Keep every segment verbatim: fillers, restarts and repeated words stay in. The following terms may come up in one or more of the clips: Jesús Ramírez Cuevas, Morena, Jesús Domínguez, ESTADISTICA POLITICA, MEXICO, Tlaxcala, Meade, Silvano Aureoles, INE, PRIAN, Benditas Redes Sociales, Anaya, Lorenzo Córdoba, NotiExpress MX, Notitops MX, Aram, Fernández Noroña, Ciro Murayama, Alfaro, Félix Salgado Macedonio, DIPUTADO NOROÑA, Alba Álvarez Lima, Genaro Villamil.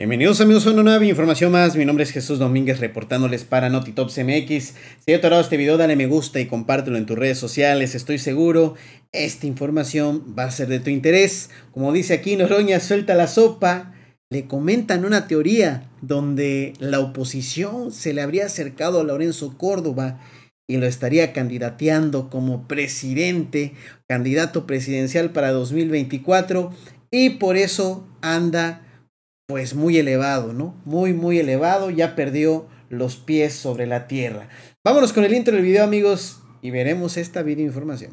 Bienvenidos amigos a una nueva información más, mi nombre es Jesús Domínguez reportándoles para Notitops M X. Si te ha atorado este video dale me gusta y compártelo en tus redes sociales, estoy seguro esta información va a ser de tu interés. Como dice aquí Noroña, suelta la sopa, le comentan una teoría donde la oposición se le habría acercado a Lorenzo Córdoba y lo estaría candidateando como presidente, candidato presidencial para dos mil veinticuatro y por eso anda pues muy elevado, ¿no? Muy, muy elevado. Ya perdió los pies sobre la tierra. Vámonos con el intro del video, amigos, y veremos esta video información.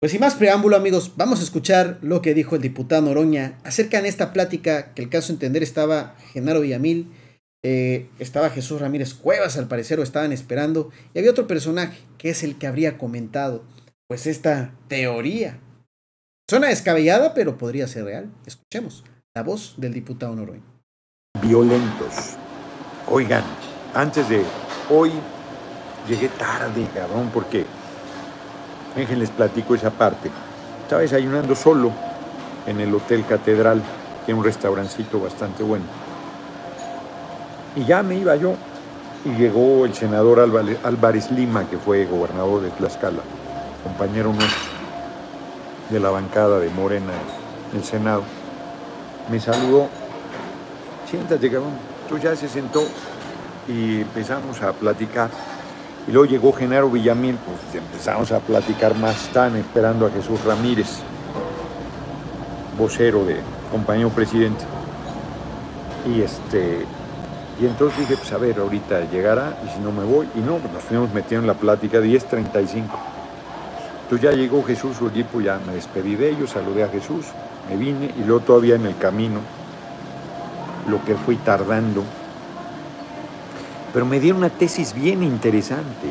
Pues sin más preámbulo, amigos, vamos a escuchar lo que dijo el diputado Noroña acerca de esta plática que, el caso de entender, estaba Genaro Villamil, Eh, estaba Jesús Ramírez Cuevas al parecer, o estaban esperando, y había otro personaje que es el que habría comentado pues esta teoría. Suena descabellada pero podría ser real. Escuchemos la voz del diputado Noroña. Violentos. Oigan, antes de hoy llegué tarde, cabrón, porque déjenles les platico esa parte. Estaba desayunando solo en el Hotel Catedral, que es un restaurancito bastante bueno. Y ya me iba yo, y llegó el senador Alba Álvarez Lima, que fue gobernador de Tlaxcala, compañero nuestro de la bancada de Morena en el Senado. Me saludó, siéntate cabrón, tú ya se sentó, y empezamos a platicar. Y luego llegó Genaro Villamil, pues empezamos a platicar más, tan esperando a Jesús Ramírez, vocero de compañero presidente. Y este... Y entonces dije, pues a ver, ahorita llegará y si no me voy. Y no, pues nos fuimos metiendo en la plática, diez treinta y cinco. Entonces ya llegó Jesús, su equipo, ya me despedí de ellos, saludé a Jesús, me vine y luego todavía en el camino, lo que fui tardando. Pero me dieron una tesis bien interesante,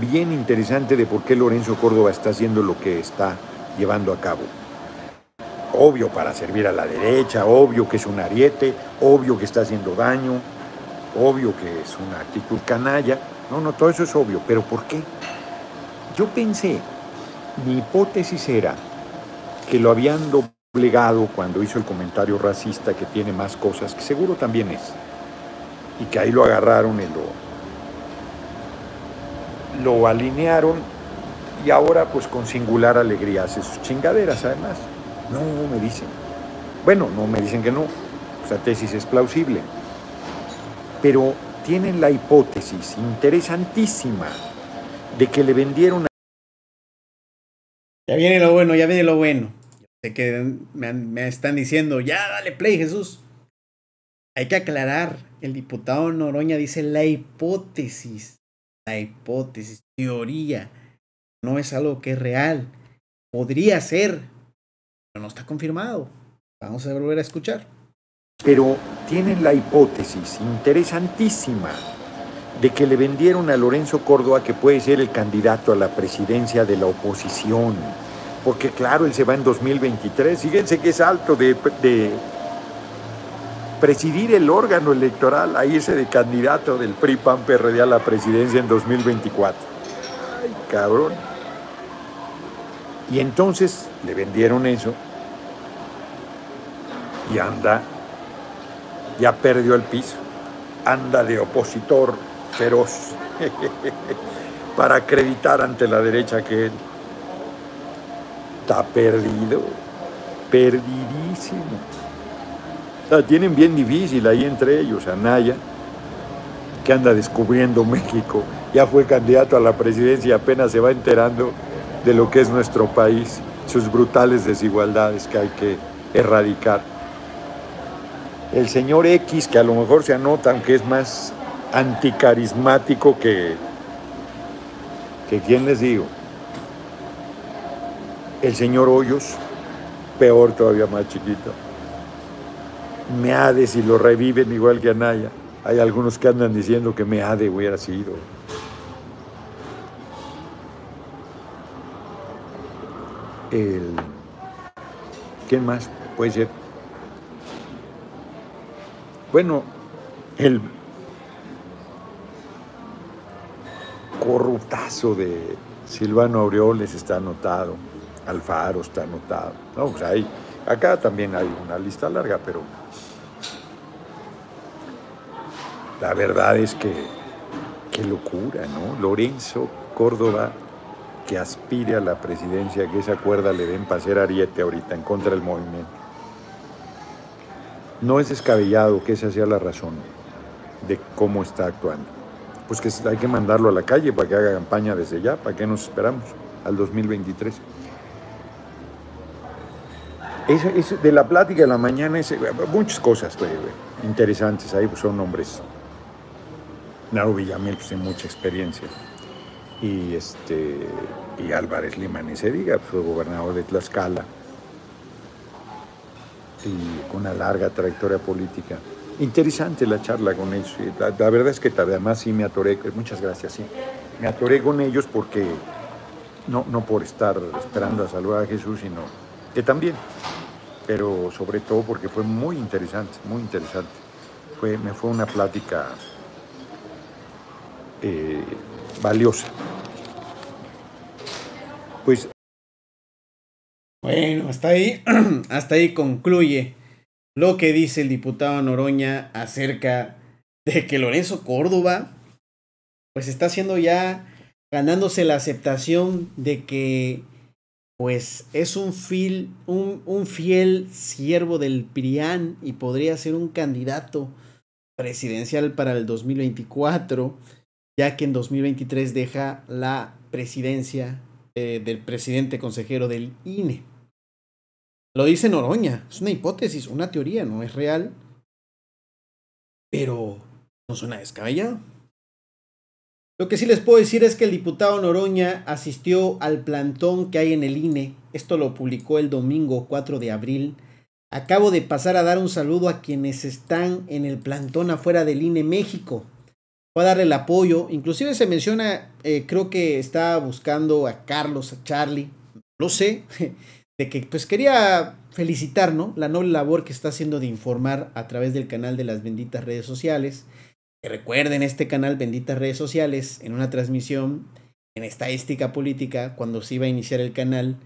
bien interesante de por qué Lorenzo Córdoba está haciendo lo que está llevando a cabo. Obvio para servir a la derecha, obvio que es un ariete, obvio que está haciendo daño, obvio que es una actitud canalla. No, no, todo eso es obvio. ¿Pero por qué? Yo pensé, mi hipótesis era que lo habían doblegado cuando hizo el comentario racista que tiene más cosas, que seguro también es, y que ahí lo agarraron y lo, lo alinearon, y ahora pues con singular alegría hace sus chingaderas además. No, me dicen. Bueno, no me dicen que no. Esa tesis es plausible. Pero tienen la hipótesis interesantísima de que le vendieron a... Ya viene lo bueno, ya viene lo bueno. De que me, me están diciendo, ya dale play, Jesús. Hay que aclarar, el diputado Noroña dice la hipótesis. La hipótesis, teoría. No es algo que es real. Podría ser, pero no está confirmado. Vamos a volver a escuchar. Pero tienen la hipótesis interesantísima de que le vendieron a Lorenzo Córdoba que puede ser el candidato a la presidencia de la oposición. Porque claro, él se va en dos mil veintitrés. Fíjense que es alto de, de presidir el órgano electoral a irse de candidato del P R I P A N P R D a la presidencia en dos mil veinticuatro. Ay, cabrón. Y entonces le vendieron eso y anda, ya perdió el piso, anda de opositor feroz para acreditar ante la derecha que él está perdido, perdidísimo. La tienen bien difícil ahí entre ellos, Anaya, que anda descubriendo México, ya fue candidato a la presidencia y apenas se va enterando de lo que es nuestro país, sus brutales desigualdades que hay que erradicar. El señor X, que a lo mejor se anota, aunque es más anticarismático que, que ¿quién les digo? El señor Hoyos, peor todavía, más chiquito. Meade, si lo reviven igual que Anaya. Hay algunos que andan diciendo que Meade hubiera sido... El... ¿Quién más puede ser? Bueno, el corruptazo de Silvano Aureoles está anotado, Alfaro está anotado. No, pues hay, acá también hay una lista larga, pero la verdad es que qué locura, ¿no? Lorenzo Córdoba, que aspire a la presidencia, que esa cuerda le den para hacer ariete ahorita en contra del movimiento. No es descabellado que esa sea la razón de cómo está actuando. Pues que hay que mandarlo a la calle para que haga campaña desde ya. ¿Para qué nos esperamos al dos mil veintitrés? Es, es de la plática de la mañana, es, muchas cosas pues, interesantes ahí, pues son hombres. Genaro Villamil pues, tiene mucha experiencia. Y, este, y Álvarez Lima, ni se diga, fue gobernador de Tlaxcala y con una larga trayectoria política. Interesante la charla con ellos. La, la verdad es que además sí me atoré, muchas gracias, sí, me atoré con ellos porque no, no por estar esperando a saludar a Jesús, sino que también, pero sobre todo porque fue muy interesante, muy interesante. Fue, me fue una plática eh, valiosa. Pues bueno, hasta ahí, hasta ahí concluye lo que dice el diputado Noroña acerca de que Lorenzo Córdoba pues está haciendo ya, ganándose la aceptación de que pues es un fiel, un, un fiel siervo del PRIAN y podría ser un candidato presidencial para el dos mil veinticuatro. Ya que en dos mil veintitrés deja la presidencia eh, del presidente consejero del I N E. Lo dice Noroña, es una hipótesis, una teoría, no es real, pero no suena descabellado. Lo que sí les puedo decir es que el diputado Noroña asistió al plantón que hay en el I N E, esto lo publicó el domingo cuatro de abril. Acabo de pasar a dar un saludo a quienes están en el plantón afuera del I N E México. Va a darle el apoyo, inclusive se menciona, eh, creo que está buscando a Carlos, a Charlie, lo sé, de que pues quería felicitar, ¿no? La noble labor que está haciendo de informar a través del canal de las Benditas Redes Sociales. Que recuerden este canal Benditas Redes Sociales, en una transmisión en estadística política, cuando se iba a iniciar el canal,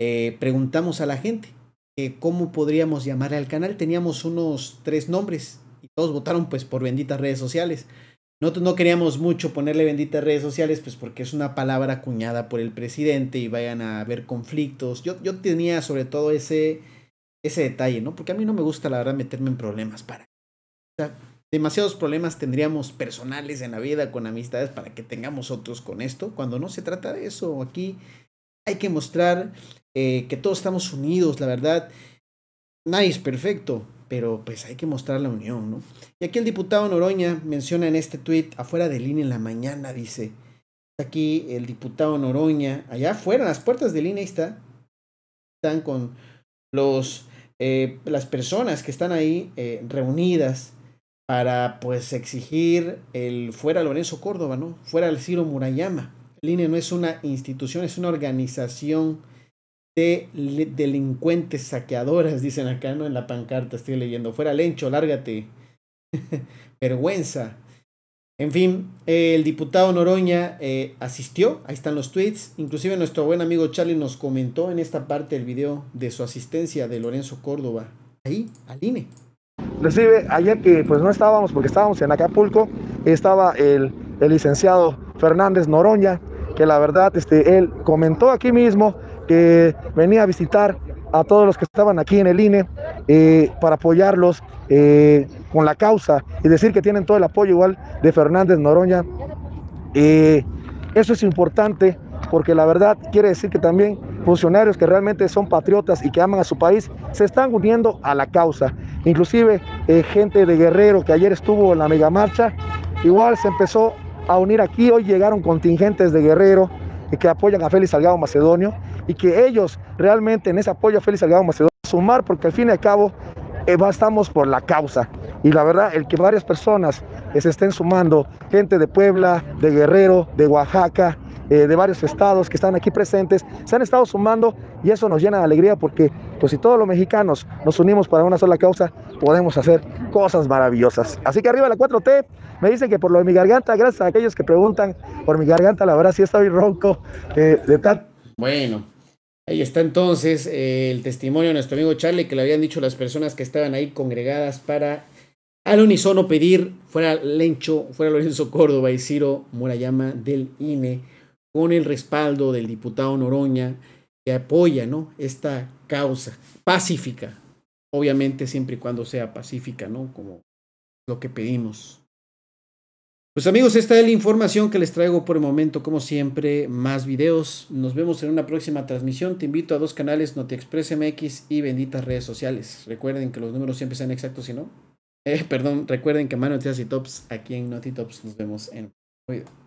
eh, preguntamos a la gente eh, cómo podríamos llamarle al canal. Teníamos unos tres nombres y todos votaron pues por Benditas Redes Sociales. Nosotros no queríamos mucho ponerle Benditas Redes Sociales, pues porque es una palabra acuñada por el presidente y vayan a haber conflictos. Yo, yo tenía sobre todo ese, ese detalle, ¿no? Porque a mí no me gusta, la verdad, meterme en problemas para... O sea, demasiados problemas tendríamos personales en la vida con amistades para que tengamos otros con esto, cuando no se trata de eso. Aquí hay que mostrar eh, que todos estamos unidos, la verdad. Nadie es perfecto, pero pues hay que mostrar la unión, ¿no? Y aquí el diputado Noroña menciona en este tuit, afuera del I N E en la mañana, dice, aquí el diputado Noroña, allá afuera, en las puertas del I N E, ahí está, están con los, eh, las personas que están ahí eh, reunidas para, pues, exigir el fuera Lorenzo Córdoba, ¿no? Fuera el Ciro Murayama. El I N E no es una institución, es una organización de delincuentes saqueadoras, dicen acá, ¿no? En la pancarta estoy leyendo, fuera Lencho, lárgate, vergüenza. En fin, eh, el diputado Noroña eh, asistió, ahí están los tweets, inclusive nuestro buen amigo Charlie nos comentó en esta parte del video de su asistencia de Lorenzo Córdoba, ahí, al I N E. Recibe, ayer que pues no estábamos, porque estábamos en Acapulco, estaba el, el licenciado Fernández Noroña, que la verdad, este, él comentó aquí mismo, que venía a visitar a todos los que estaban aquí en el I N E eh, para apoyarlos eh, con la causa y decir que tienen todo el apoyo igual de Fernández Noroña. Eh, eso es importante porque la verdad quiere decir que también funcionarios que realmente son patriotas y que aman a su país se están uniendo a la causa. Inclusive eh, gente de Guerrero que ayer estuvo en la megamarcha, igual se empezó a unir aquí. Hoy llegaron contingentes de Guerrero que apoyan a Félix Salgado Macedonio y que ellos realmente en ese apoyo a Félix Salgado Macedonio sumar, porque al fin y al cabo eh, estamos por la causa. Y la verdad, el que varias personas eh, se estén sumando, gente de Puebla, de Guerrero, de Oaxaca, eh, de varios estados que están aquí presentes, se han estado sumando y eso nos llena de alegría porque pues si todos los mexicanos nos unimos para una sola causa, podemos hacer cosas maravillosas. Así que arriba la cuatro T, me dicen que por lo de mi garganta, gracias a aquellos que preguntan por mi garganta, la verdad sí está bien ronco. Eh, de tal. Bueno, ahí está entonces eh, el testimonio de nuestro amigo Charlie, que le habían dicho las personas que estaban ahí congregadas para al unísono pedir fuera Lencho, fuera Lorenzo Córdoba y Ciro Murayama del I N E, con el respaldo del diputado Noroña, que apoya, ¿no?, esta causa pacífica, obviamente siempre y cuando sea pacífica, ¿no?, como lo que pedimos. Pues amigos, esta es la información que les traigo por el momento, como siempre, más videos. Nos vemos en una próxima transmisión. Te invito a dos canales, NotiExpress M X y Benditas Redes Sociales. Recuerden que los números siempre sean exactos, si no... Eh, perdón, recuerden que más noticias y tops aquí en Notitops. Nos vemos en un video.